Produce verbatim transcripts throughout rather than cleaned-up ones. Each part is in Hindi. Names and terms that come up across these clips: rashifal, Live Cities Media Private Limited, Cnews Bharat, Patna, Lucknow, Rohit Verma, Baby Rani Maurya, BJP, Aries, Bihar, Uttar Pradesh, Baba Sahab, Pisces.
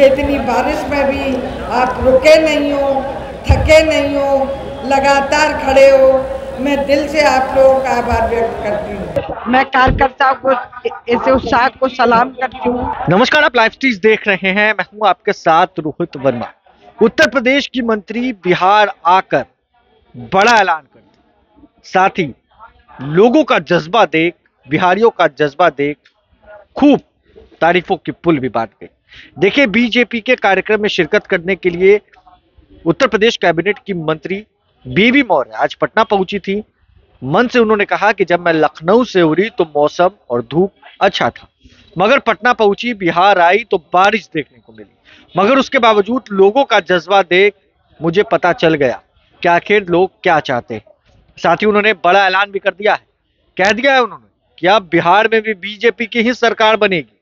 कि इतनी बारिश में भी आप रुके नहीं हो, थके नहीं हो, लगातार खड़े हो। मैं दिल से आप लोगों का आभार व्यक्त करती हूँ। मैं कार्यकर्ताओं को इस उत्साह को सलाम करती हूँ। नमस्कार, आप लाइव स्ट्रीट देख रहे हैं, मैं हूँ आपके साथ रोहित वर्मा। उत्तर प्रदेश की मंत्री बिहार आकर बड़ा ऐलान करती, साथ ही लोगों का जज्बा देख, बिहारियों का जज्बा देख खूब तारीफों की पुल भी बांट गई। देखिए, बीजेपी के कार्यक्रम में शिरकत करने के लिए उत्तर प्रदेश कैबिनेट की मंत्री बेबी मौर्य आज पटना पहुंची थी। मन से उन्होंने कहा कि जब मैं लखनऊ से उड़ी तो मौसम और धूप अच्छा था, मगर पटना पहुंची, बिहार आई तो बारिश देखने को मिली। मगर उसके बावजूद लोगों का जज्बा देख मुझे पता चल गया कि आखिर लोग क्या चाहते हैं। साथ ही उन्होंने बड़ा ऐलान भी कर दिया है, कह दिया है उन्होंने कि अब बिहार में भी बीजेपी की ही सरकार बनेगी।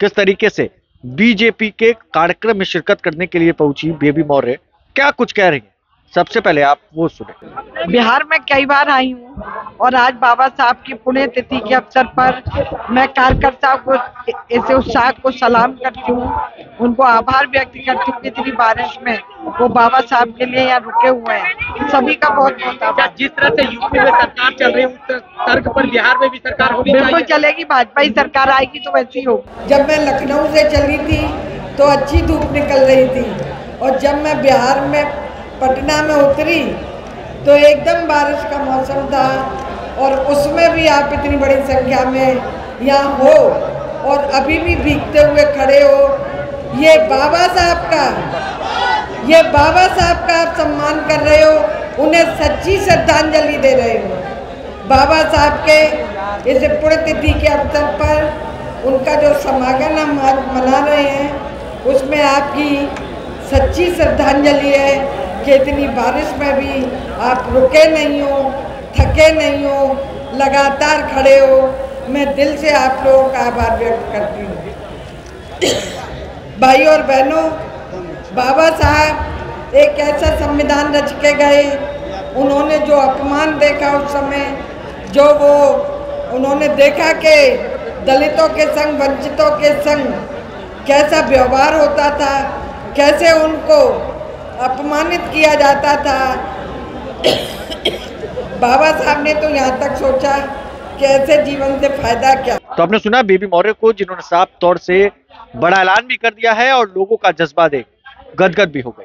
किस तरीके से बीजेपी के कार्यक्रम में शिरकत करने के लिए पहुंची बेबी मौर्य, क्या कुछ कह रही है, सबसे पहले आप वो सुने। बिहार में कई बार आई हूँ और आज बाबा साहब की पुण्यतिथि के अवसर पर मैं कार्यकर्ताओं को इस उत्साह को सलाम करती हूँ, उनको आभार व्यक्त करती हूँ। इतनी बारिश में वो बाबा साहब के लिए यहाँ रुके हुए हैं, सभी का बहुत बहुत आभार। जिस तरह से यूपी में सरकार चल रही है, तर्क पर बिहार में भी सरकार होगी, बिल्कुल चलेगी। भाजपा ही सरकार आएगी तो वैसी होगी। जब मैं लखनऊ से चल रही थी तो अच्छी धूप निकल रही थी, और जब मैं बिहार में पटना में उतरी तो एकदम बारिश का मौसम था, और उसमें भी आप इतनी बड़ी संख्या में यहाँ हो और अभी भी भीगते हुए खड़े हो। ये बाबा साहब का ये बाबा साहब का आप सम्मान कर रहे हो, उन्हें सच्ची श्रद्धांजलि दे रहे हो। बाबा साहब के इस पुण्यतिथि के अवसर पर उनका जो समागम हम मना रहे हैं, उसमें आपकी सच्ची श्रद्धांजलि है कि इतनी बारिश में भी आप रुके नहीं हो, थके नहीं हो, लगातार खड़े हो। मैं दिल से आप लोगों का आभार व्यक्त करती हूँ। भाई और बहनों, बाबा साहब एक ऐसा संविधान रच के गए, उन्होंने जो अपमान देखा उस समय, जो वो उन्होंने देखा कि दलितों के संग, वंचितों के संग कैसा व्यवहार होता था, कैसे उनको अपमानित किया जाता था। बाबा साहब ने तो यहाँ तक सोचा कि ऐसे जीवन से फायदा क्या। तो आपने सुना बेबी मौर्य को, जिन्होंने साफ तौर से बड़ा ऐलान भी कर दिया है और लोगों का जज्बा देख गदगद भी हो गई।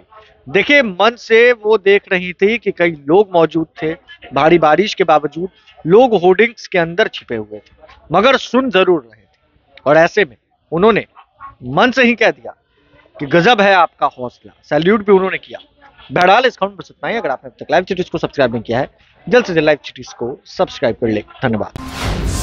देखिए, मन से वो देख रही थी कि कई लोग मौजूद थे, भारी बारिश के बावजूद लोग होर्डिंग्स के अंदर छिपे हुए थे, मगर सुन जरूर रहे थे। और ऐसे में उन्होंने मन से ही कह दिया कि गजब है आपका हौसला। सैल्यूट भी उन्होंने किया। बहरहाल, इस खबर में इतना ही। अगर आपने अब तक लाइव सिटीज को सब्सक्राइब नहीं किया है, जल्द से जल्द लाइव सिटीज को सब्सक्राइब कर ले। धन्यवाद।